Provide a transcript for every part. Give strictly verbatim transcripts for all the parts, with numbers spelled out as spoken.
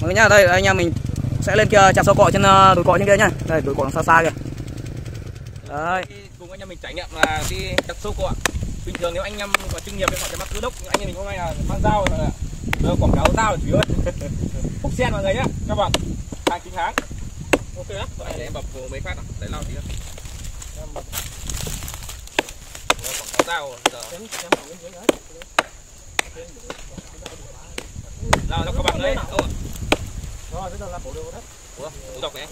Mọi người nhá, đây anh em mình sẽ lên kia chạm sâu cọ trên đồi cọ trên kia nhá. Đây đồi cọ nó xa xa kìa. Đấy. Cùng anh em mình trải nghiệm là đi chặt sâu cọ. Bình thường nếu anh em có chuyên nghiệp thì họ sẽ bắt cứ đốc, nhưng anh em mình hôm nay là mang dao rồi, rồi quảng cáo dao chủ yếu. Phúc sen mọi người nhá. Các bạn hàng chính hãng. Ok đó. Gọi để em bập vô mấy phát nào. Để lao tí nữa. Em bập. Rồi quảng cáo dao giờ. Chém chém xuống dưới hết. Lao cho các bạn đấy. Rồi bây giờ là bổ đồ đất. Ủa, bổ độc đấy.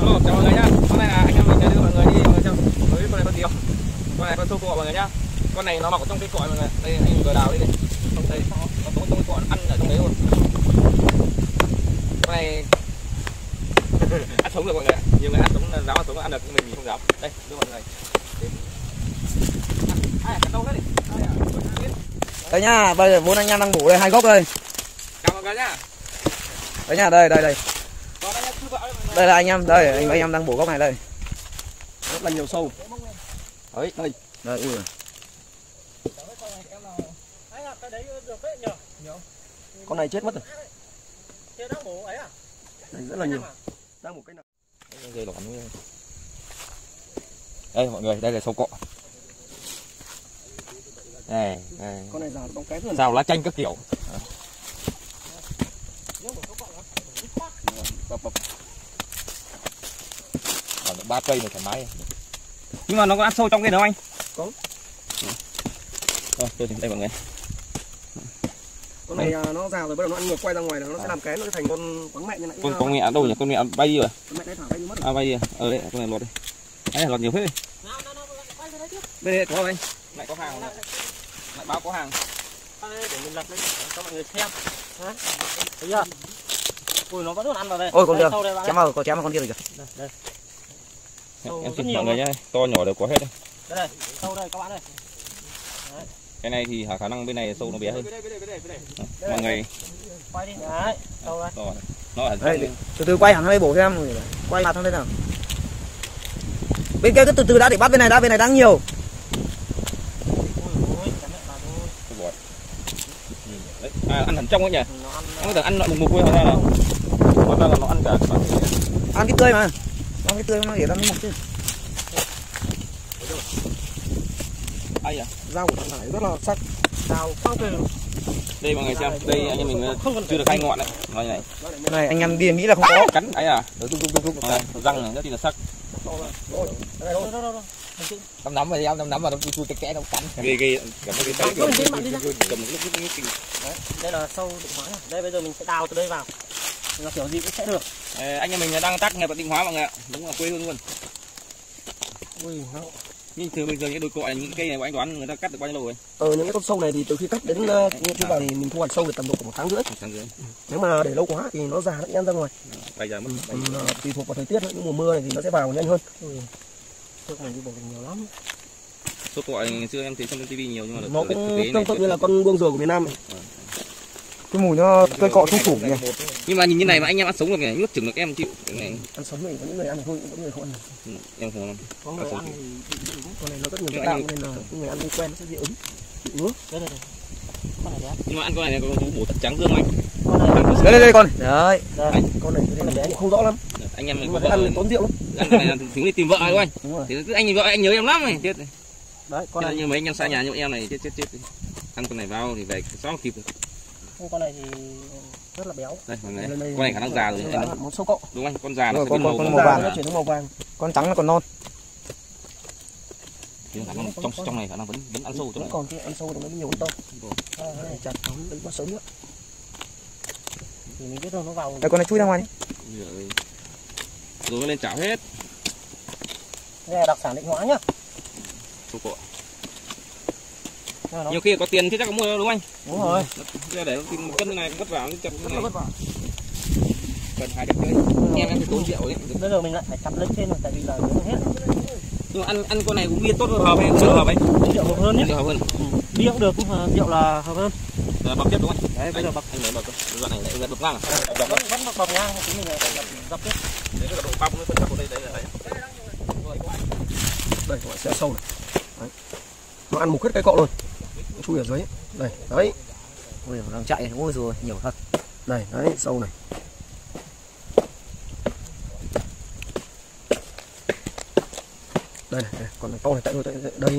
Hello, chào mọi người nhá. Con này là anh em mình sẽ đưa mọi người đi mọi người xem với con này con gì không? Con này con sâu cọ mọi người nhá. Con này nó mọc ở trong cái cọ mọi người. Đây anh mình vừa đào đi này. Không thấy nó có con cọ ăn ở trong đấy luôn. Con này ăn sống được mọi người. Nhiều người ăn sống là dám ăn sống ăn được nhưng mình thì không dám. Đây, đưa mọi người. Ai cắt đâu hết đi. Đấy nhá, bây giờ vốn anh em đang ngủ đây hai gốc đây. Chào mọi người nhá. Đấy nhá, đây đây đây. Đây là anh em, đây anh, anh em đang bổ gốc này đây. Rất là nhiều sâu. Đấy, đây. Đây ui. Con này chết mất rồi. Đây rất là nhiều. Đang một cái nào. Đây mọi người, đây là sâu cọ. Đây, đây. Con này rào trong cái vườn. Rào lá chanh các kiểu. Bập bập. Còn ba cây này thoải mái. Nhưng mà nó có ăn sâu trong cái nữa không anh? Có. Rồi, tôi tìm đây mọi người. Con này nó rào rồi bắt đầu nó ăn ngược quay ra ngoài là nó à. Sẽ làm cái nó thành con quáng mẹ như này. Con quáng mẹ đâu nhỉ? Con mẹ bay đi rồi. Con mẹ đấy thả bay đi mất rồi. À bay đi. Ờ đấy, con này lọt đi. Đấy lọt nhiều hết. Nào nào nào, quay ra đấy trước. Đây đây có không anh? Lại có hàng. Lại báo có hàng. Để mình lật lên cho mọi người xem. Hả? Thấy chưa? Ui nó vẫn còn ăn vào đây. Ôi con sâu đây bạn. Chém vào, có chém vào con kia rồi kìa. Đây, đây. Sâu em xin mọi người nhá, to nhỏ đều có hết đây. Đây này, sâu đây các bạn ơi. Đấy. Cái này thì khả năng bên này sâu nó bé hơn. Cái đây, cái đây, cái đây. Mọi người quay đi. Đấy, sâu đây. Rồi. Nó ở đây. Từ từ quay hẳn đây bổ xem. Quay mặt sang đây nào. Bên kia cứ từ từ đã để bắt bên này đã, bên này đang nhiều. À, ăn hẳn trong ấy nhỉ? Nó ăn loại mục mục thôi ra là nó ra là nó ăn cả ăn cái tươi mà. Ăn cái tươi nó để ra nó mục chứ. Ai à? Rau của thằng Hải rất là sắc. Rau không tươi. Đây mọi người xem, đây anh em mình chưa được hai ngọn đấy. Nói này. Này anh em đi nghĩ là không có. Cắn ấy à? Nó tung tung tung tung. Răng này rất là sắc. Rồi. Đây đâu đâu đâu. Nắm nắm vào đi, nắm nắm vào nó chui cái kẽ nó cắn. Ghê ghê. Cầm cái tay. Cầm một lúc cái cái. Đấy, đây là sâu định hóa. Đây bây giờ mình sẽ đào từ đây vào. Nó kiểu gì cũng sẽ được. À, anh em mình đang tác nghiệp ở Định Hóa mọi người ạ. Đúng là quê hương luôn. Ui, nhưng thường bây giờ những đồi cọ này, những cây này bọn anh đoán người ta cắt được bao nhiêu lâu rồi? Ờ những cái con sâu này thì từ khi cắt đến khi vào thì mình thu hoạch sâu được tầm độ khoảng một tháng rưỡi. Một tháng rưỡi. Nếu mà để lâu quá thì nó già nó nhanh ra ngoài. Bây giờ mất. Tùy thuộc vào thời tiết nữa, những mùa mưa này thì nó sẽ vào nhanh hơn. Trước này đi bổ nhiều lắm. Sâu cọ xưa em thấy xem trên ti vi nhiều nhưng mà nó cũng tương tự như là con buông rùa của miền Nam này. À. Cái mùi nó cây cọ không phủ nhỉ. Nhưng mà nhìn như này mà anh em ăn sống được nhỉ, nuốt chừng được em chịu. Cái này ăn sống mình có những người ăn thôi, có người không ăn. Ừ, em không ăn. Có người ăn thì bị ứng, con này nó rất nhiều cái tạng nên là người ăn quen sẽ dị ứng. Bị ứng. Đấy này. Con này đấy. Nhưng mà ăn con này có bổ thật trắng dương anh. Con này. Đây đây con. Đấy. Con này cái này không rõ lắm. Anh em mình có ăn tốn rượu lắm. Ăn cái này tính đi tìm vợ đúng anh. Thì anh vợ anh nhớ em lắm này, chết này. Đấy, con này như mấy anh em xa nhà như em này chết chết chết. Ăn con này vào thì về xóa kịp được. Con này thì rất là béo. Đây, này. Đây, đây, con này khả năng già rồi. Nó sâu cọ. Đúng anh, con già nó con, màu, con màu, màu vàng, nó chuyển sang màu vàng. Con trắng nó còn non. Thì khả năng trong trong này khả năng vẫn vẫn ăn sâu trong này. Còn cái ăn sâu nó nhiều hơn to. Cái này chặt nó vẫn còn sớm nữa. Thì mình biết rồi nó vào. Đây con này chui ra ngoài đi. Rồi nó lên chảo hết. Đây là đặc sản Định Hóa nhá. Sâu cọ. Nhiều khi có tiền thì chắc có mua đúng anh? Đúng rồi. Để một cân này cũng vất vả, chặt cái này. Cần hai đứa chơi. Em em phải tốn triệu đấy. Bây giờ mình lại phải chặt lên trên rồi, tại vì là nó hết. Nhưng mà ăn ăn con này cũng bia tốt hơn hợp hay chưa hợp ấy? Rượu hợp hơn nhé. Rượu hợp hơn. Bia cũng được, rượu là hợp hơn. Rồi bọc tiếp đúng không? Đấy, bây giờ bọc anh lấy bọc. Đoạn này lại bọc ngang. Bọc vẫn bọc bọc ngang, chúng mình dập tiếp. Đấy là độ phong nó phân cấp vào đây đấy đấy. Đây các bạn sẽ sâu này. Nó ăn mục hết cái cọ luôn. chui ở dưới này đấy. Ôi đang chạy, ôi rồi nhiều thật này đấy, sâu này. Đây này, này. Còn này to này, tại tôi đây này.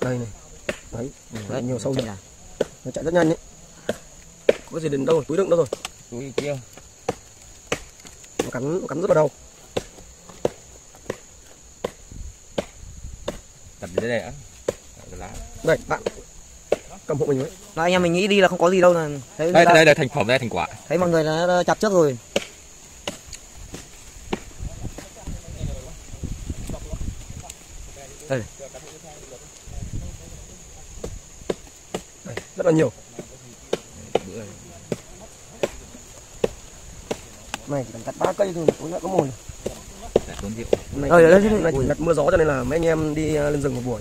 Đây này. Đấy, ừ, đấy nhiều sâu rồi. Nó chạy rất nhanh đấy. Có gì đến đâu rồi, túi đựng đâu rồi. Túi kia. Nó cắn, nó cắn rất vào đầu. Tập dưới đây đã. Đây, bạn cầm hộ mình đấy. Là anh em mình nghĩ đi là không có gì đâu là thấy đây, đây là thành phẩm, đây thành quả. Thấy mọi người đã chặt trước rồi. Đây. Đây, rất là nhiều. Này chỉ cần cắt ba cây thôi, tối lại có mồi. Này, đây, đây, đây, này chỉ đặt mưa gió cho nên là mấy anh em đi lên rừng một buổi.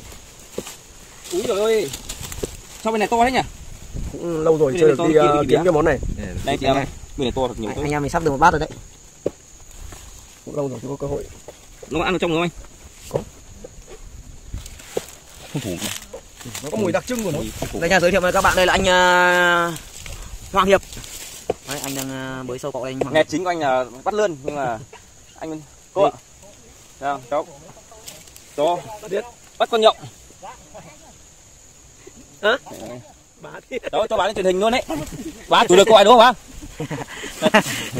Úi trời ơi, sao bên này to thế nhỉ? Cũng lâu rồi chưa được đi kiếm cái món này. Đây kìa, bên này to thật nhiều. Anh em mình sắp được một bát rồi đấy. Cũng lâu rồi chưa có cơ hội. Nó ăn ở trong rồi không anh? Có. Nó có mùi đặc trưng của nó. Đây nha, giới thiệu với các bạn, đây là anh uh, Hoàng Hiệp. Đấy, anh đang uh, bới sâu cọ đây. Nghe chính của anh là bắt lươn nhưng mà anh cô ạ. Sao cháu? Cho biết bắt con nhộng. Hả? Đó cho bạn lên truyền hình luôn đấy. Bá chủ lực của ai đúng không bác?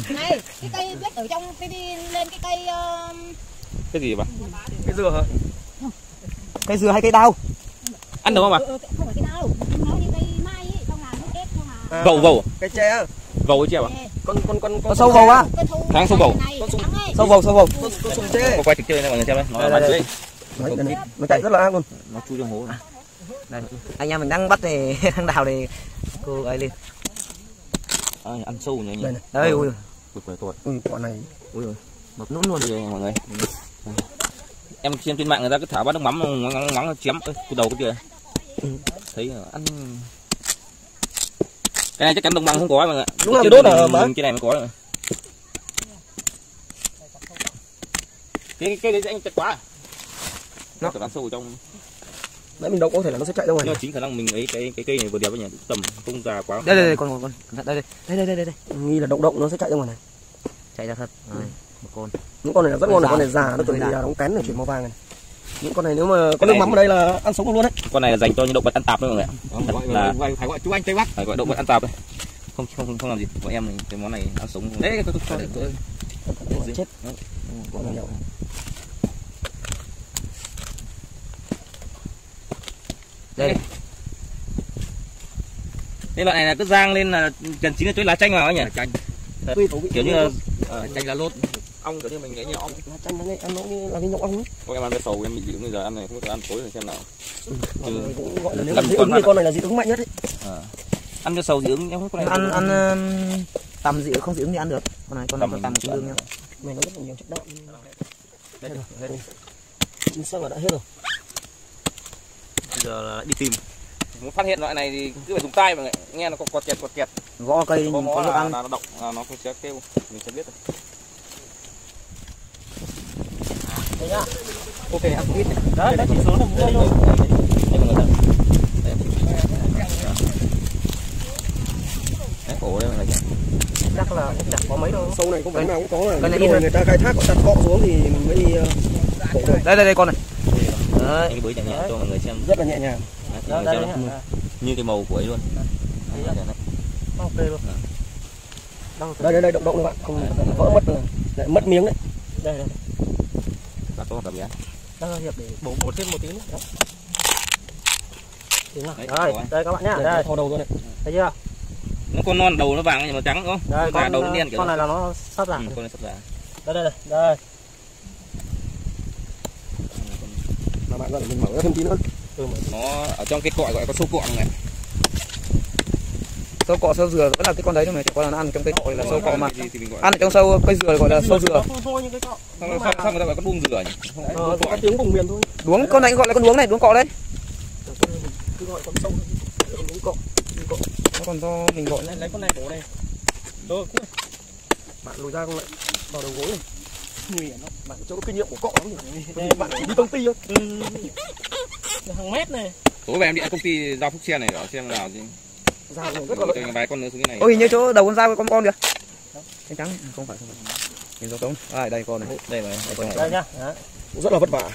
Này, cái cây biết ở trong cái đi lên cái cây uh... cái gì vậy bà? Cái dừa hả? Cây dừa hay cây đao? Ăn được không ạ? Ừ, không phải cây đao, nó như cây mai ấy, trong là nước ép không à. Vầu vầu. Cây tre. Vầu tre à? Con con con con sâu vầu á. Tháng sâu vầu. Sâu vầu, sâu vầu. Con sung tre. Quay trực chơi này mọi người xem đây. Nó bắn dưới. Nó chạy rất là ác luôn. Nó chui trong hố. Đây, anh em mình đang bắt thì đang đào thì cô ấy lên. À, ăn sâu nhỉ. Đây, đây ui. Tuyệt tuyệt. Ui, con này. Ui giời. Mập nút luôn rồi mọi người. Em xem trên mạng người ta cứ thả bắt nước mắm mắm chém cái đầu cái kia. Ừ. Thấy ăn. Cái này chắc chắn đồng bằng không có mọi người. Đúng rồi, đốt ở mà. Cái này mới có rồi. Cái cái đấy anh chặt quá. Nó toàn sâu trong. Đấy mình đâu có thể là nó sẽ chạy đâu rồi. Nhưng chính khả năng mình ấy cái cái cây này vừa đẹp với nhà tầm không già quá. Đây đây đây con con. Đây đây. Đây đây đây. Nghi là động động nó sẽ chạy ra ngoài này. Chạy ra thật. Ừ. Một con. Những con này là rất ngon, con này già nó chuẩn bị đóng kén để chuyển màu vàng này. Những con này nếu mà có nước mắm ở đây là ăn sống được luôn đấy. Con này là dành cho những động vật ăn tạp đấy mọi người ạ. Là phải gọi chú anh Tây Bắc, phải gọi động vật ăn tạp đây. Không không không làm gì. Bọn em cái món này ăn sống. Đấy cái con chết. Con này. Đây. Đây loại này là cứ rang lên là gần chín là chuối lá chanh vào anh nhỉ? Chanh. Kiểu như là chanh lá lốt. Ong kiểu như mình nghĩ nhiều ong. Lá chanh nó ăn nó như là cái nhộng ong ấy. Thôi em ăn cái sầu em bị dị ứng bây giờ ăn này không có ăn tối rồi xem nào. Ừ. Cũng gọi là nếu dị ứng thì con này là dị ứng mạnh nhất đấy. À. Ăn cho sầu dị ứng em không có này. Ăn ăn tằm dị ứng không dị ứng thì ăn được. Con này con này tằm tương đương nhá. Mình nó rất là nhiều chất đạm. Hết rồi, hết rồi. Chín sâu là đã hết rồi. Bây giờ là đi tìm. Muốn phát hiện loại này thì cứ phải dùng tay mà nghe nó quạt kẹt quạt kẹt. Gõ cây có nó ăn là nó động là nó sẽ kêu mình sẽ biết rồi. Đấy nhá. Ok ăn ít này. Đấy, đấy chỉ số là mua thôi. Đấy cổ đây này. Chắc là cũng đặt có mấy đâu. Sâu này cũng phải nào cũng có này. Cái này người ta khai thác họ đặt cọ xuống thì mình mới đi cổ thôi. Đây đây đây con này. Đấy, cái bưởi nhẹ nhàng cho mọi người xem rất là nhẹ nhàng. Đấy, đấy, đấy, đấy. Như cái màu của ấy luôn. Đấy, đấy. Ok luôn. Đây đây đây động động các bạn, không vỡ mất rồi. Lại mất miếng đấy. Đây đây. Bác có tầm nhá. Đang hiệp để bổ bổ thêm một tí nữa. Đúng rồi. Đấy, đây các bạn nhá. Đây. Thò đầu luôn này. Thấy chưa? Nó con non đầu nó vàng màu trắng đúng không? Con đầu nó đen kiểu. Con này là nó sắp rã. Con này sắp rã. Đây đây đây. Đây. Bạn gọi mình mở thêm tí nữa. Ừ, nó ở trong cái cọi gọi là con sâu cọ này. Sâu cọ sâu dừa vẫn là cái con đấy thôi mà chỉ có là ăn trong cái cọi là sâu cọ mà. Ăn ở trong sâu cây dừa gọi là sâu dừa. Xong xong xong người ta gọi con buông dừa nhỉ. Ờ, có tiếng vùng miền thôi. Đuống con này gọi là con đuống này, đuống cọ đấy. Cứ gọi con sâu con đuống cọ. Cọ. Nó còn do mình gọi lấy con này cổ đây. Rồi. Bạn lùi ra không lại vào đầu gối. Nguy hiểm lắm, bạn chỗ kinh nghiệm của cọ lắm rồi. Bạn chỉ đi công ty thôi. hàng mét này. Tối về em đi công ty giao Phúc Xe này ở xem nào chứ. Giao rất là lợi. Vài con nữa xuống cái này. Ôi hình như chỗ đầu con dao con con kìa. Cái trắng không phải không phải. Nhìn giống giống. À, đây con này. Đây này, đây con này. Đây nhá. Rất là vất vả.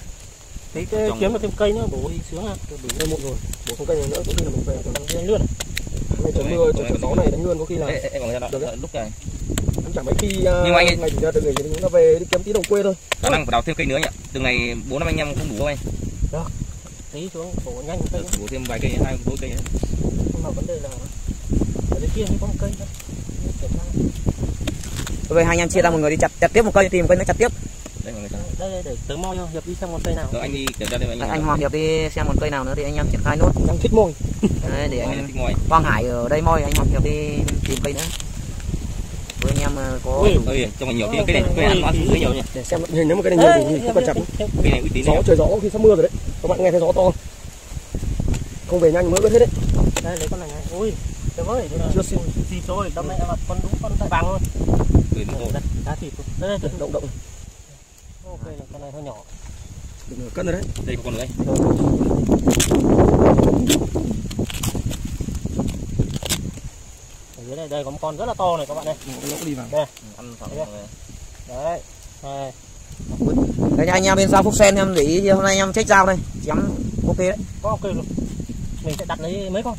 Thấy cái kiếm được thêm cây nữa bố sướng ha. Đủ cây muộn rồi. Bố không cây này nữa cũng là mình về đánh luôn. Này trời mưa trời gió này đánh luôn có khi là lúc này. Chẳng mấy khi nhưng anh ấy... ngày chủ nhật thì người chúng ta về đi kiếm tí đồng quê thôi. Khả năng phải đào thêm cây nữa nhỉ? Từ ngày bốn năm anh em không đủ không anh? Được. Tí xuống bổ nhanh một cây. Bổ thêm vài cây, hai đôi cây. Nhưng mà vấn đề là ở dưới kia mới có một cây thôi. Rồi hai anh em chia ra một người đi chặt, chặt tiếp một cây, tìm một cây nữa chặt tiếp. Đây mọi người. Đây, đây để tớ moi cho Hiệp đi xem con cây nào. Rồi anh đi kiểm tra đây anh. Anh Hoàng Hiệp đi xem một cây nào nữa thì anh em triển khai nốt. Đang thích mồi. Đấy để anh Quang Hải ở đây moi, anh Hoàng Hiệp đi tìm cây nữa. Với anh em có cho mình nhiều tí cái này cái này nó rất nhiều nhỉ. Để xem hình nếu mà cái này nhiều thì không cần chặt. Cái này uy tín. Gió trời gió khi sắp mưa rồi đấy. Các bạn nghe thấy gió to. Không về nhanh mới biết hết đấy. Đây lấy con này này. Ui, trời ơi. Chưa xin gì rồi, đâm lại là con đúng con tay vàng luôn. Tuyệt rồi. Đá thịt. Đây động động. Ok là con này hơi nhỏ. Được nửa cân rồi đấy. Đây có con nữa đây. Đây, đây có một con rất là to này các bạn đây. Lỗ đi vào. Đây. Ăn thẳng vào này. Đấy. Đây. Đấy anh em bên giao Phúc Sen em để ý hôm nay em check dao đây, chém ok đấy. Có ok luôn. Mình sẽ đặt lấy mấy con.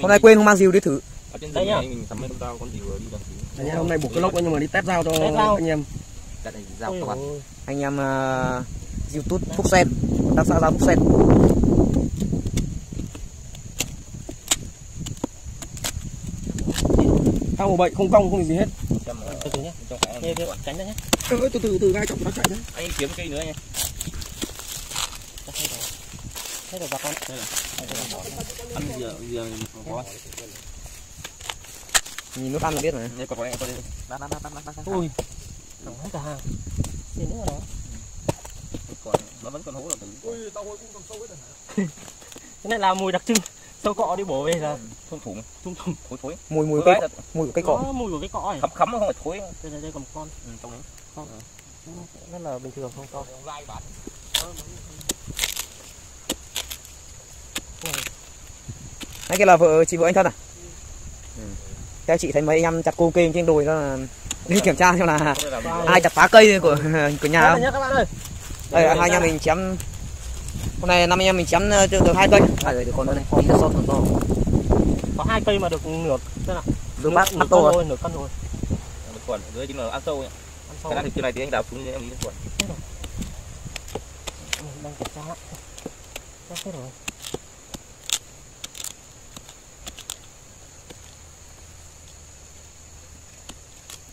Hôm nay quên không mang dìu đi thử. Ở trên đây nhá. Mình sắm mấy con dao con dìu đi đặt thử. Anh em hôm nay buộc cái lốc nhưng mà đi test dao cho anh em. Đặt này dao các bạn. Anh em uh, YouTube Phúc Sen, tác xã giao Phúc Sen. Tao một bệnh không cong không gì hết. Từ từ nhé. Đây đây tránh ra nhé. Từ từ từ ngay chọc nó chạy đấy. Anh kiếm cây nữa anh. Thế rồi bà con. Đây là. Ăn giờ giờ có. Nhìn nó ăn là biết rồi. Đây có cái con đây. Đá đá đá đá đá. Ui. Đóng hết cả hàng. Tiền nữa rồi. Còn nó vẫn còn hố là tử. Ui tao hối cũng còn sâu hết rồi hả? Cái này là mùi đặc trưng. Sâu cọ đi bổ về là thum thủm, thum thủm, thối thối. Mùi mùi cây, mùi của cây cọ. Mùi của cây cọ này. Khấm khấm không phải thối. Đây đây đây còn một con. Ừ, trong đấy. Không. Rất là bình thường không to. Lai bản. Đấy kia là vợ chị vợ anh Thân à? Ừ. Theo chị thấy mấy anh em chặt cô kênh trên đồi đó đi kiểm tra xem là ai chặt phá cây của của nhà không? Đây hai anh em mình chém. Hôm nay năm anh em mình chém được hai cây. À rồi được con nữa này, con to còn to. Có hai cây mà được nửa thế nào? Được bác nửa to rồi, nửa cân rồi. Được còn ở dưới chính là ăn sâu nhỉ. Ăn sâu. Cái này thì này thì anh đào xuống như em đi được còn. Đang kiểm tra lại. Chắc hết rồi.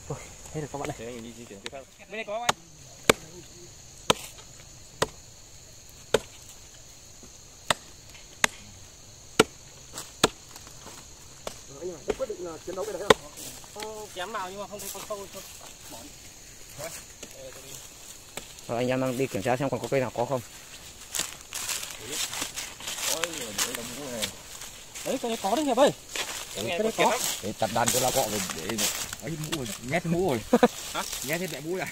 Rồi, hết rồi các bạn này. Thế mình đi chuyển tiếp khác. Bên này có không anh? Quyết định là chiến đấu cái đấy không kém nào nhưng mà không thấy con sâu thôi. Rồi anh em đang đi kiểm tra xem còn có cây nào có không. Đấy cái đấy có đấy Hiệp ơi. Đấy, cái đấy có. Để chặt đàn cho lao cọ rồi để ấy mũ rồi nhét mũ rồi. Hả? Nhét thêm mẹ mũ lại.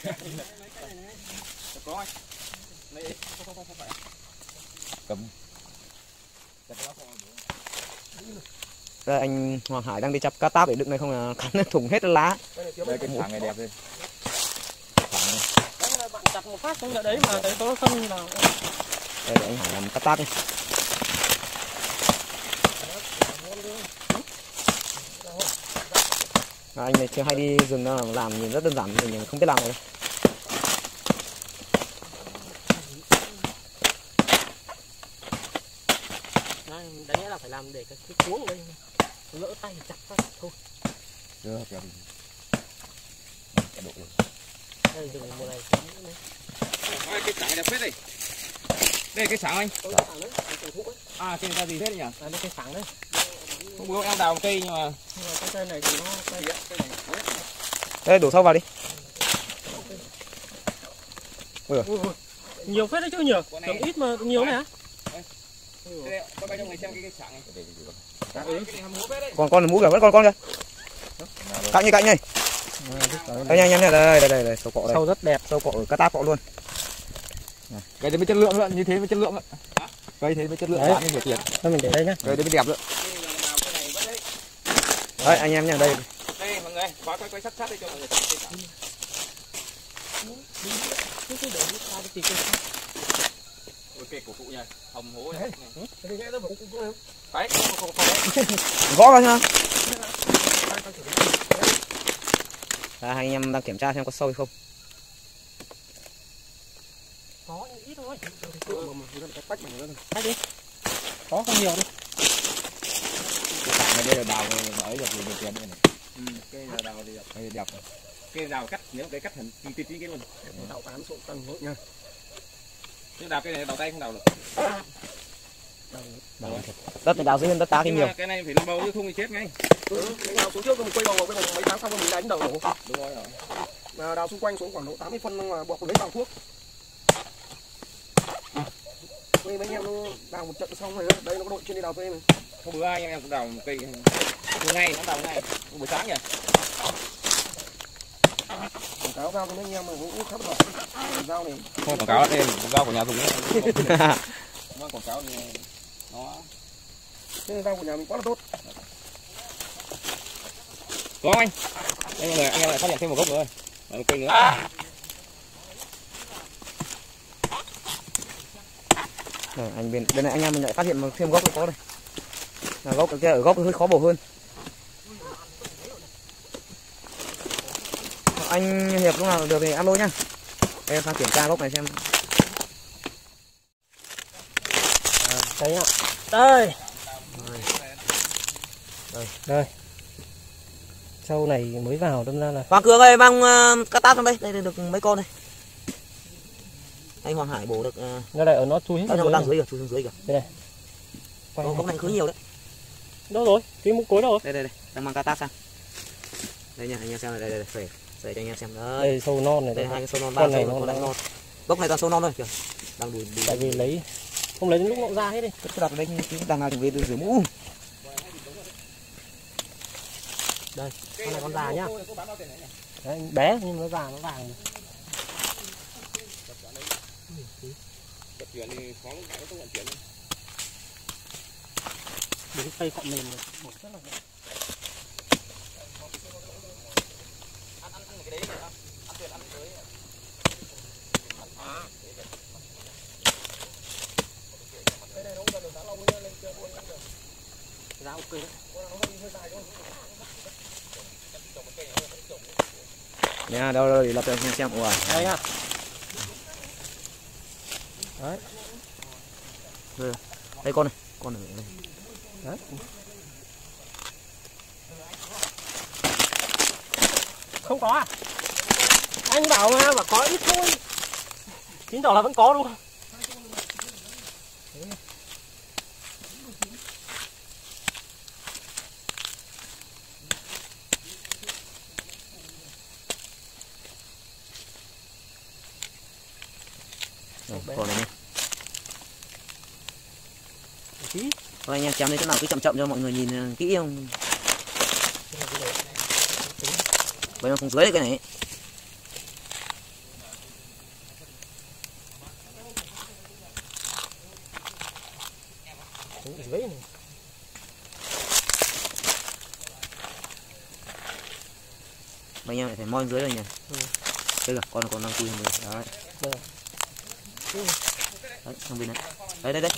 Có anh. Này không không không phải. Cầm. Chặt lao cọ rồi. Đây, anh Hoàng Hải đang đi chặt cá táp để đựng này không là cắn thủng hết lá. Đây cái khoảng này đẹp đây. Khoảng bạn chặt một phát xuống là đấy mà thấy có không là. Đây để anh Hải làm cá táp đi. À, anh này chưa hay đi rừng đâu làm nhìn rất đơn giản mình không biết làm rồi. Đấy là phải làm để cái cuống đây lỡ tay chặt ra thôi. Được rồi. Độ được. Đây dừng một này. Ôi cái sảng đẹp phết đây. Đây cái sảng anh. Cái sảng đấy, cái thú ấy. À trên ta gì thế nhỉ? À đây cái sảng đấy. Không bố em đào một cây nhưng mà cái cây này thì nó cây này. Đây đổ sâu vào đi. Ui giời. Nhiều phết đấy chứ nhỉ? Còn ít mà nhiều này hả? Còn con mũ kìa, vẫn còn con kìa. Cạnh như cạnh này. Đây nhanh nhanh này, đây đây đây đây, sâu cọ đây. Sâu rất đẹp, sâu cọ ở cá táp cọ luôn. Cái đấy mới chất lượng nữa, như thế mới chất lượng ạ. Cây thế mới chất lượng bạn nổi tiếng. Thôi mình để đây nhá. Cây đấy mới đẹp nữa. Đấy anh em nha, đây. Đây mọi người, khóa quay quay sắt sắt đây cho mọi người. Cái cổ cụ nhỉ, hồng hố này. Đấy, gõ ra nhá. Đấy, anh em đang kiểm tra xem có sâu hay không. Có nhưng ít thôi. Tách đi. Có không nhiều đâu. Đây là đào ấy được nhiều tiền đây này. Ừ, cây đào thì đẹp. Đẹp rồi. Cây đào cắt nếu cái cắt hẳn tí tí tí cái luôn. Đào tán sụn tăng hốt nha. Nhưng đào cái này đào tay không đào được. Đất này đào dưới hơn đất ta thì nhiều. Cái này phải lên bầu chứ không thì chết ngay. Ừ, đào xuống trước rồi quay bầu quay bầu mấy tháng sau rồi mình đánh đầu đổ. Đúng rồi rồi. Đào xung quanh xuống khoảng độ tám mươi phân mà buộc lấy bằng thuốc. Đây mấy anh em nó đào một trận xong rồi đó. Đây nó có đội trên đi đào cây này. Hôm bữa anh em cũng đào một cây ngay, nó đào ngay buổi sáng nhỉ. Quảng cáo dao cho mấy anh em mà cũng khắp đỏ. Dao này không quảng cáo đây, dao của nhà dùng đấy. Quảng cáo thì nó cái dao của nhà mình quá là tốt. Đúng không anh? Đây mọi người, anh em lại phát hiện thêm một gốc nữa. Một cây nữa. À. Rồi, anh bên bên này anh em mình lại phát hiện thêm gốc nữa có đây. Là gốc kia ở gốc hơi khó bổ hơn. Anh Hiệp lúc nào được thì alo nhá. Em sang kiểm tra gốc này xem. À, thấy ạ. Đây. Đây. Đây. Đây. Sau này mới vào đâm ra là. Hoàng Cường ơi mang uh, cát tát trong đây, đây được mấy con đây. Anh Hoàng Hải bổ được. Uh... Nó đây ở nó chui hết. Nó đang dưới kìa, chui xuống dưới kìa. Đây này. Có gốc này khứa nhiều đấy. Đâu rồi? Cái mũ cối đâu rồi? Đây đây đây, đang mang cát tát sang. Đây nha, anh em xem này, đây đây đây, đây cho anh em xem đấy. Đây sâu non này, đây hai cái sâu non, ba con này sâu, nó đang non. Gốc này toàn sâu non thôi, kìa. Đang đùi, đùi. Tại vì lấy không lấy đến lúc nó ra hết đi. Cứ đặt ở đây cái đằng nào chuẩn bị rửa mũ. Đây, con này con già nhá. Đấy, bé nhưng nó già nó vàng. Cái cây cọ mềm này, bột rất là đẹp. Giá ok đấy. Nha, đâu đâu để lập cho anh xem. Ủa. Đây nha. Đấy. Rồi. Đây con này, con này. Đấy. Không có à? Anh bảo mà, mà có ít thôi. Chính tỏ là vẫn có luôn. Còn này nha. Thôi anh em chém lên chỗ nào cứ chậm chậm cho mọi người nhìn kỹ không. Bây giờ không dưới cái này. Dưới này. Bây giờ lại phải moi dưới này nhỉ. Ừ. Đây là con còn đang cùi mình. Đấy. Đây. Đấy, bên này. Đấy, đây đây.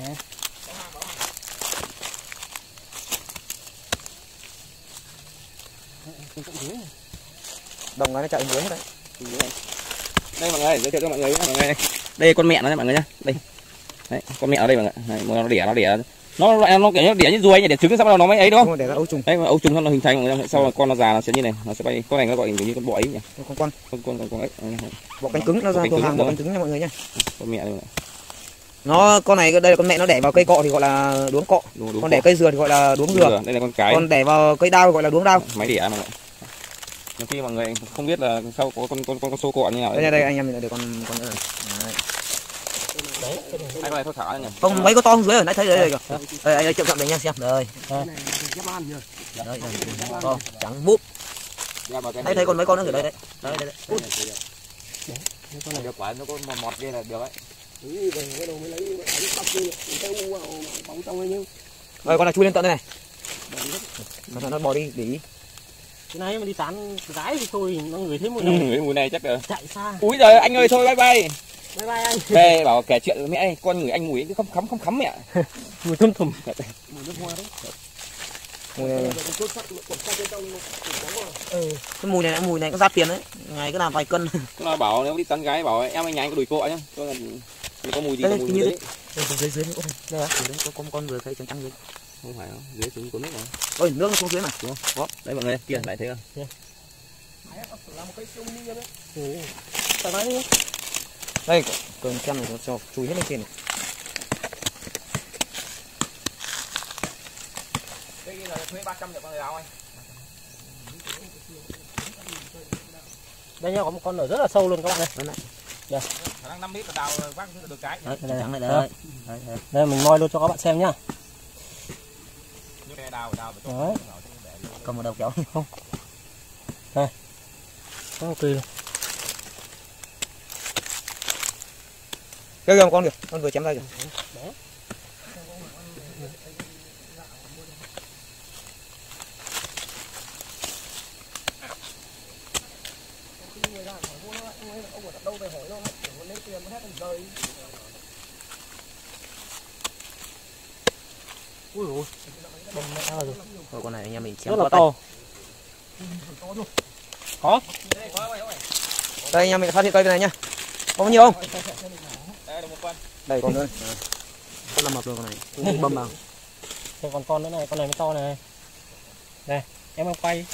Nè. Đồng nó chạy dưới hết đấy. Đây mọi người, giới thiệu cho mọi người mọi người. Đây con mẹ nó đấy mọi người nhá. Đây. Đấy, con mẹ ở đây mọi người. Đấy, nó đẻ nó đẻ. nó loại nó kiểu như đẻ như ruồi nhỉ, để trứng xong nó mới ấy đúng không? Để ra ấu trùng. Đấy, ấu trùng xong nó hình thành rồi, sau là con nó già nó sẽ như này, nó sẽ bay. Con này nó gọi kiểu như con bọ ấy nhỉ. Con con. Con con con con ấy. Bọ cánh cứng nó ra cửa hàng bọ cánh cứng nha mọi người nha. Con mẹ đây này. Nó con này đây là con mẹ nó đẻ vào cây cọ thì gọi là đuống cọ. Đúng, đúng con đẻ cây dừa thì gọi là đuống dừa. Đây là con cái. Con đẻ vào cây đao gọi là đuống đao. Máy đẻ mọi người. Nhiều khi mọi người không biết là sau có con con con số cọ như nào. Đây đây anh em mình để con con nữa. Đấy. Đấy, cái này thôi thả nhỉ. Không mấy con to dưới rồi, nãy thấy đấy rồi kìa. Đây anh ơi chậm chậm để anh em xem. Rồi. Đây. Đây, trắng múp. Thấy thấy còn mấy con nữa ở đây đấy. Đấy đấy đấy. Đấy con này được quả, nó có mọt kia là được đấy. Đấy về cái đồ mới lấy bắt đi, tao mua bóng tao bao nhiêu. Rồi con này chui lên tận đây này. Nó bò đi để ý. Cái này mà đi tán gái thì thôi, nó người thấy mùi này. Ừ, mùi này chắc là chạy xa. Úi giời anh ơi thôi bye bye. Bye bye anh. Về bảo kể chuyện với mẹ ơi, con người anh mùi cứ không khắm không khắm mẹ. Mùi thum thùm. Mùi nước hoa đấy. Ừ. Cái mùi này cái mùi này có ra tiền đấy, ngày cứ làm vài cân. Nó là bảo nếu đi tán gái bảo em anh nhà anh có đùi cọ nhá. Tôi là có mùi gì có mùi đấy. Dưới dưới nữa. Đây có con con vừa thấy trắng trắng dưới. Không phải không? Dưới xuống cuốn nước rồi. Ôi nước nó xuống dưới này. Đúng không? Đấy mọi người, kia lại thấy không? Kia. Làm một cái sông đi ra đấy. Ồ. Tại đấy đi. Đây, con cam này cho chui hết lên trên này. Cái kia là thuê ba trăm được bao nhiêu anh? Đây nhá, có một con ở rất là sâu luôn các bạn ơi. Đây này. Đây. Khả năng năm mét là đào vác được cái. Đấy, đây này đây. Đấy. Đây mình moi luôn cho các bạn xem nhá. Đào, đào đấy. Cầm vào đầu kéo không đây ok luôn kéo gầm con được con vừa chém ra rồi ui ui con mẹ rồi. Rồi con này anh em mình chém rất là to. Có. Đây anh em mình phát hiện cây này nhá. Có bao nhiêu không? Đây một con. Đây con nữa. Con là mập rồi con này. Bầm vào. Đây còn con nữa này, con này mới to này. Đây, em em quay.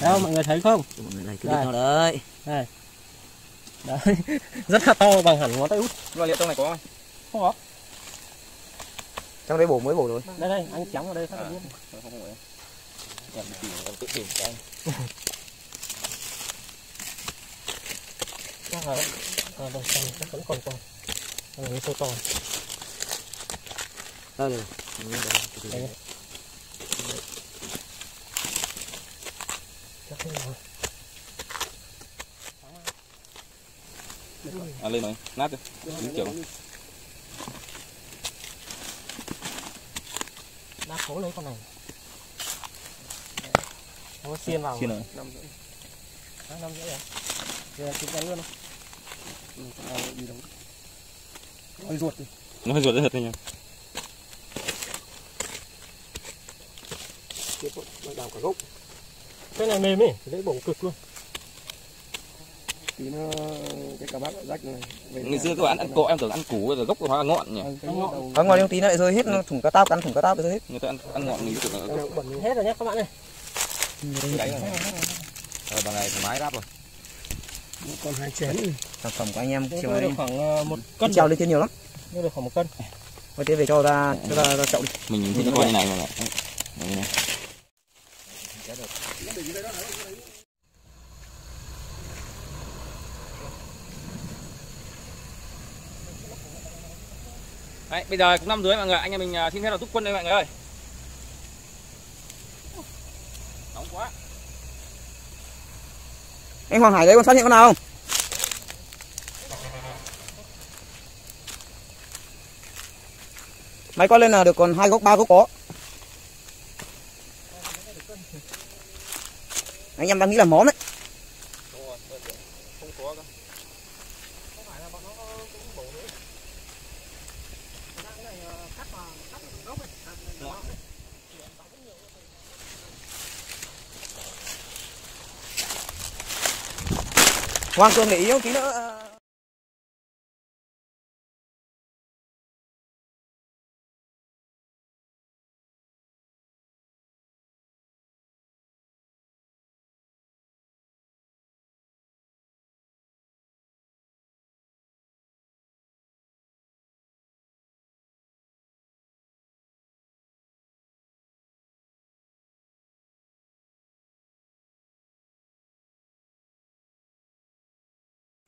Đâu mọi người thấy không? Mọi người này cứ biết nó đấy. Đây. Đấy. Rất là to bằng hẳn ngón tay út. Loại liệu trong này có không? Không có. Trong đấy bổ mới bổ rồi. Đây đây, anh trắng vào đây phát là biết. Không phải. Em tìm em tự tìm cho anh. Chắc là à, đây xong chắc vẫn còn to. Đây là sâu to. Đây rồi. Đây. Chắc không rồi. À lên rồi, nát rồi. Đứng chờ. Đá khổ lấy con này. Nó có xiên vào. Xiên rồi. năm rưỡi rồi. Giờ chúng ta luôn không? Nó hơi ruột đi. Nó hơi ruột rất thật đấy nha. Đào cả gốc. Cái này mềm ấy, dễ bổ cực luôn. Tí nó cái cá bác rách này. Ngày xưa các bạn ăn cọ em tưởng ăn củ rồi gốc hóa ngọn nhỉ. Hóa ngọn em tí nó lại rơi hết, thủng cá táp, ăn thủng cá táp rơi hết. Người ta ăn ăn ngọn mình tưởng là gốc. Hết rồi nhé các bạn ơi. Đấy rồi. Rồi bằng này thoải mái đáp rồi. Còn hai chén. Sản phẩm của anh em chiều nay khoảng một cân. Treo lên trên nhiều lắm. Nó được khoảng một cân. Rồi tiếp về cho ra cho ra chậu đi. Mình nhìn coi như này này. Đấy, bây giờ cũng năm dưới mọi người, anh em mình xin phép là rút quân đây mọi người ơi. Nóng quá. Anh Hoàng Hải đấy, con phát hiện con nào không? Máy con lên là được còn hai gốc ba gốc có. Anh em đang nghĩ là móm đấy. Không có cơ. Không phải là bọn nó cũng bổ nữa. Hoàng Cường để ý không tí nữa.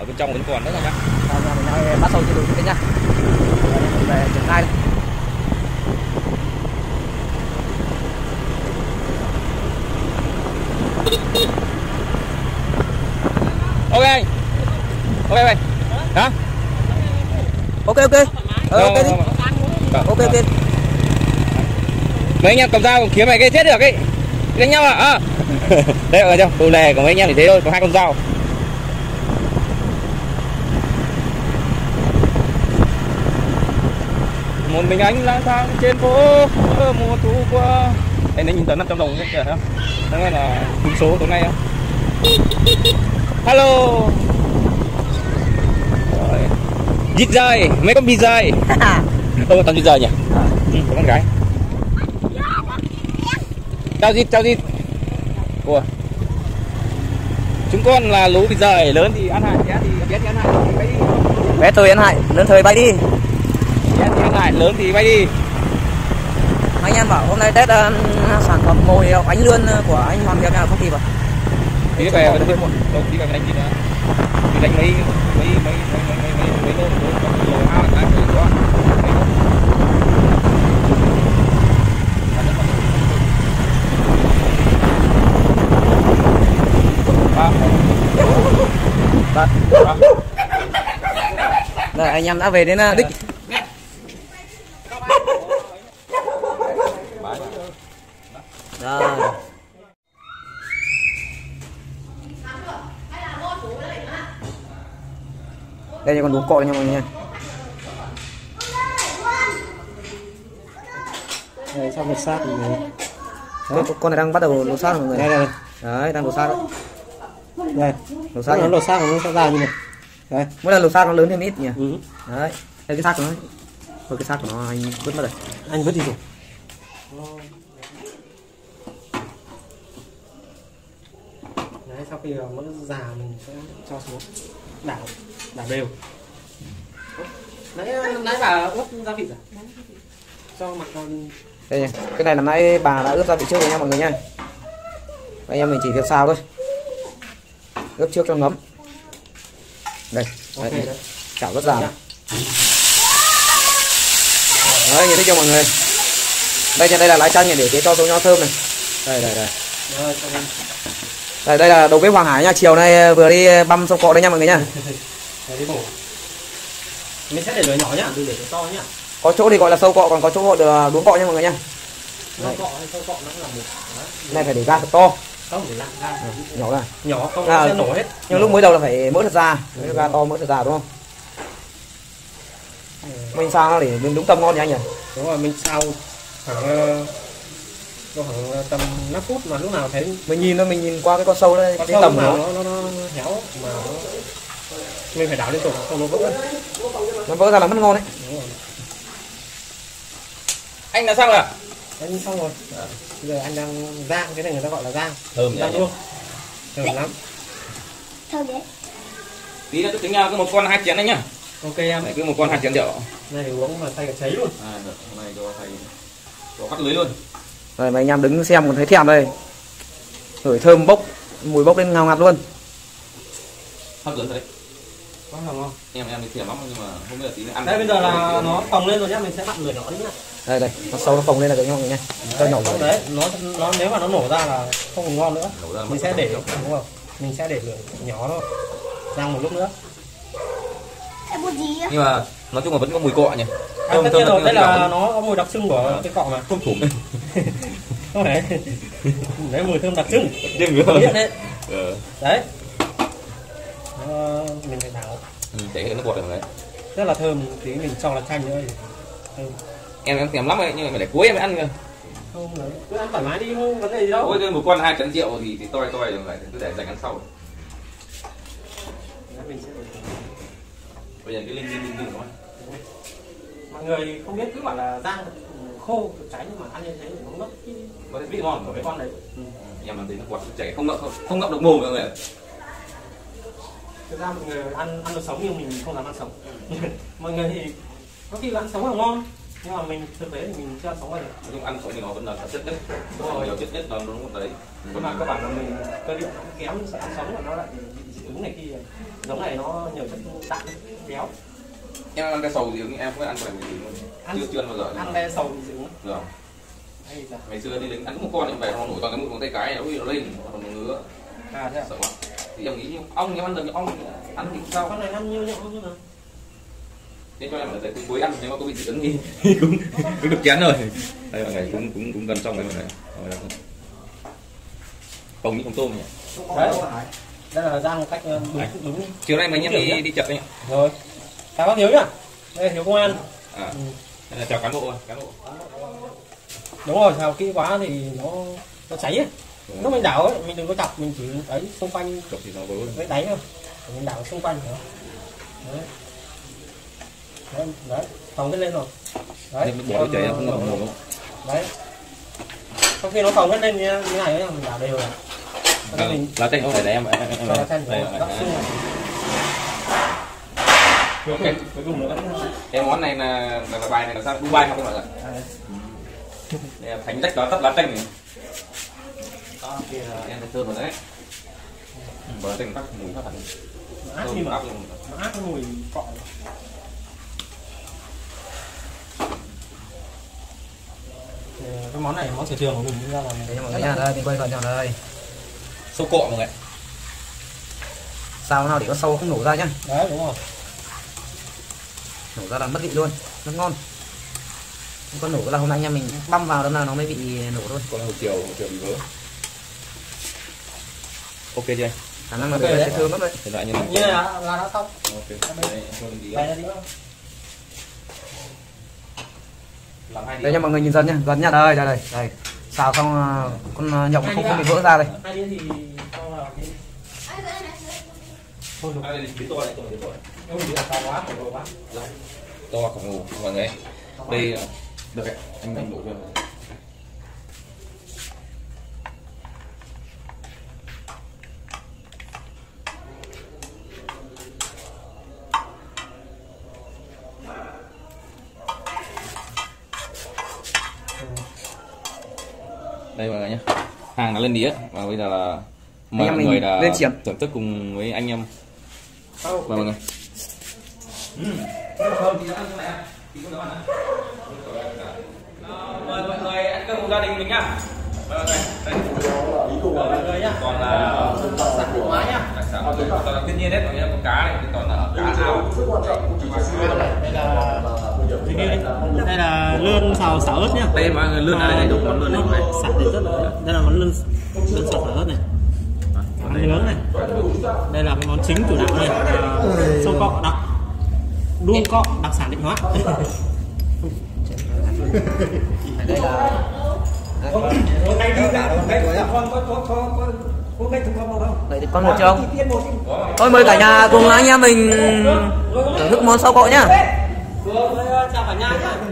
Ở bên trong vẫn còn rất là nặng. Mình bắt sâu trên đường thế nhá. Về triển khai đây. Ok. Ok vậy. Hả? Ok ok. Ờ, ok đi. Ok ok. Mấy anh em cầm dao cầm kiếm này cái chết được ấy. Đánh nhau à? À. Đấy ở trong tù lè của mấy anh em thì thế thôi, có hai con dao. Một mình anh lang thang trên phố mùa thu qua. Anh lấy nhìn tấn năm trăm đồng kìa không? Đó là trúng số tối nay không? Hello. Rồi. Dít rơi, mấy con bị rơi. Ơ tao bị rơi nhỉ? À. Ừ, có con gái. Chào dít, chào dít. Ủa. Chúng con là lũ bị rơi, lớn thì ăn hại, bé thì bé thì ăn hại thì bay đi. Bé thôi ăn hại, lớn thôi bay đi. Lại lớn thì bay đi. Anh em bảo hôm nay Tết uh, sản phẩm mồi bánh lươn của anh Hoàng Việt nào không kịp à? Tí về đánh đi đánh mấy mấy mấy mấy mấy anh em đã về đến đích. Rồi. Đây còn đủ cọ nha mọi người nha. Đây xong lột xác mọi người. Đấy, con này đang bắt đầu lột xác mọi người. Đây đây. Đấy, đang lột xác đấy. Đây, lột xác nó lột xác nó sẽ ra như này. Đấy, mỗi lần lột xác nó lớn thêm ít nhỉ. Ừ. Đấy, đây cái xác của nó. Thôi cái xác của nó anh vứt mất rồi. Anh vứt đi rồi. Sau khi mỡ già mình sẽ cho xuống đảo đảo đều. Nãy nãy bà ướp gia vị rồi. Cho mặt con. Đây này, cái này là nãy bà đã ướp gia vị trước rồi nha mọi người nha. Anh em mình chỉ việc xào thôi. Ướp trước cho ngấm. Đây, okay đây. Đấy. Chảo rất già. Đấy, nhìn thấy cho mọi người. Đây đây là lá chanh này để chế cho rau nho thơm này. Đây đây đây. Rồi, đây, đây là đầu bếp Hoàng Hải nha, chiều nay vừa đi băm sông cọ đây nha mọi người nha. Mình sẽ để lửa nhỏ nhá, đừng để lửa to nhá. Có chỗ thì gọi là sâu cọ, còn có chỗ gọi là đuống cọ nha mọi người nha. Sâu cọ hay sâu cọ nó cũng là một. Này phải để ra thật to. Không để lặn ra. Nhỏ ra. Nhỏ không à, sẽ nổ hết. Nhưng nhỏ. Lúc mới đầu là phải mỡ thật ra, mới ra to mỡ thật ra đúng không? Mình sao để đúng tâm ngon nha anh nhỉ? Đúng rồi, mình sao khoảng khoảng tầm năm phút mà lúc nào thấy mình nhìn nó mình nhìn qua cái con sâu đấy, con cái sâu tầm nó nó nó héo mà nó... mình phải đảo liên tục không nó vỡ, nó vỡ ra là mất ngon đấy. Anh đã xong rồi, anh xong rồi. À. Bây giờ anh đang rang cái này người ta gọi là rang, thơm luôn, thơm lắm, thơm đấy. Tí nữa tôi tính cứ một con hai chén anh nhá. Ok em. Đấy, cứ một con hai chén rượu. Này uống mà say cả cháy luôn. À, được. Hôm nay cho thầy cho bắt lưới luôn. Rồi mà anh em đứng xem còn thấy thèm đây. Rồi thơm bốc, mùi bốc lên ngào ngạt luôn. Hấp dẫn thật đấy. Quá là ngon. Em em thì thèm lắm nhưng mà không biết là tí nữa ăn. Đây bây giờ là nó phồng lên rồi nhá, mình sẽ vặn lửa nhỏ đi nhá. Đây đây, nó sâu nó phồng lên là được nha mọi người nha. Cho nhỏ vào đấy, nó nó nếu mà nó nổ ra là không còn ngon nữa. Mình sẽ để đúng không? Mình sẽ để lửa nhỏ thôi. Rang một lúc nữa. Nhưng mà nói chung là vẫn có mùi cọ nhỉ. À, thơm, thơm, thơm, đây là đọc. Nó có mùi đặc trưng của à. Cái cọ mà không thủng. Không phải. Đấy mùi thơm đặc trưng. Biết đấy. Ừ. Đấy. Nó, mình phải đảo. Ừ, để nó bột được đấy. Rất là thơm, tí mình cho là chanh nữa. Thơm. Em ăn thèm lắm đấy nhưng mà phải để cuối em mới ăn cơ. Không rồi, cứ ăn thoải mái đi, không vấn đề gì đâu. Ôi thôi, một con hai chén rượu thì thì toi toi rồi, cứ để dành ăn sau. Mình sẽ... Bây giờ cái linh linh linh linh thôi. Mọi người không biết cứ bảo là rang khô cháy nhưng mà ăn như thế thì nó mất cái có vị ngon của cái con đấy. Ừ. Nhà mình thấy nó quạt chảy không ngậm không, không ngậm được mồm mọi người. Thực ra mọi người ăn ăn đồ sống nhưng mình không dám ăn sống. Mọi người thì có khi là ăn sống là ngon nhưng mà mình thực tế thì mình chưa ăn sống rồi. Nói chung ăn sống thì nó vẫn là chất nhất, nhiều chất nhất là đúng một đấy. Nhưng mà các bạn là mình cơ địa nó kém sẽ ăn sống là nó lại dị ứng này kia, giống này nó nhiều chất đạm béo. Em ăn cái sầu gì ứng em không ăn cái này gì luôn. Ăn, chưa chưa bao giờ. Ăn cái sầu gì ứng. Được. Hay là ngày xưa đi lính ăn một con em về nó nổi toàn cái mũi tay cái này nó lên nó ngứa. À thế ạ. Sợ quá. Thì em nghĩ ong em ăn được ong ăn thì sao? Con này ăn nhiều nhậu nhưng mà. Thế cho em ở tới cuối ăn nếu mà có bị dị ứng thì cũng cũng được chén rồi. Đây mọi người cũng cũng cũng gần xong rồi mọi người. Rồi không. Không những con tôm nhỉ. Đấy. Đây là rang một cách đúng đúng. Chiều nay mình anh em đi chợ nhỉ. Rồi. Chào bác Hiếu nhá. Đây Hiếu công an. À. Ừ. Chào cán bộ, cán bộ. Đúng rồi, sao kỹ quá thì nó nó cháy ấy. Đúng. Lúc mình đảo ấy, mình đừng có chọc, mình chỉ ấy xung quanh chọc thì nó vỡ với đáy thôi. Mình đảo xung quanh nữa. Đấy. Đấy, đấy, phồng hết lên rồi. Đấy, mình bỏ cháy không ngờ không. Đấy. Sau khi nó phồng hết lên như thế này ấy, mình đảo đều rồi. Là mình... chanh không phải để em ạ. Là chanh rồi. Ok, cuối cùng nữa. Cái món này là, là, là bài này là sao? Dubai không các bạn ạ? Đây là thánh tách đó, tắt lá chanh này. Đó, kia là em phải thơm vào đấy. Bờ chanh tắt mùi phát hẳn. Mã thì mà, mã cái mùi cọ. Cái món này món sở trường của mình ra là mình thấy nhà đây, mình quay vào nhà đây. Sâu cọ mọi người. Sao nào để con sâu không nổ ra nhá. Đấy, đúng rồi. Nổ ra là mất vị luôn, nó ngon. Không có nổ là hôm nay anh em mình băm vào đó là nó mới bị nổ thôi. Còn hồi chiều, hồi chiều bị vỡ. Ok chưa anh? Khả năng là okay, sẽ thơm lắm đấy. Thế loại như này. Như là là đã xong. Ok. Đây đi. Đây nha mọi người nhìn dần nhá, dần nhá đây, đây đây, đây. Xào xong con nhộng không không bị vỡ ra đây. Hai đĩa thì xong là cái. Thôi được. Đây tí to lại tôi rồi. Nó bị to quá, to quá. Rồi. To khổng lồ mọi người. Đây được ạ. Anh đang đổ cho. Đây mọi người nhé. Hàng đã lên đĩa và bây giờ là mời anh mọi người là lên chiếm thưởng thức cùng với anh em. Mời mọi người. Ừ. Mời mọi người ăn cơm cùng gia đình mình nhá. Mời mọi người nhá. Còn là đặc hóa nhá. Toàn là thiên nhiên hết, còn cá này toàn là cá ao. Đây là đây là lươn xào xả ớt nhá. Đây mọi người lươn này đúng món lươn này. Sạch thì rất là. Đây là món lươn lươn xào xả ớt này. Ăn nướng này. Đây là cái món chính chủ đạo này. Sâu cọ đặc. Đuông cọ đặc sản Định Hóa. Đây là con một chưa ông? Thôi mời cả nhà cùng anh em mình thưởng thức món sâu cọ nhá. Chào cả nhà nhá.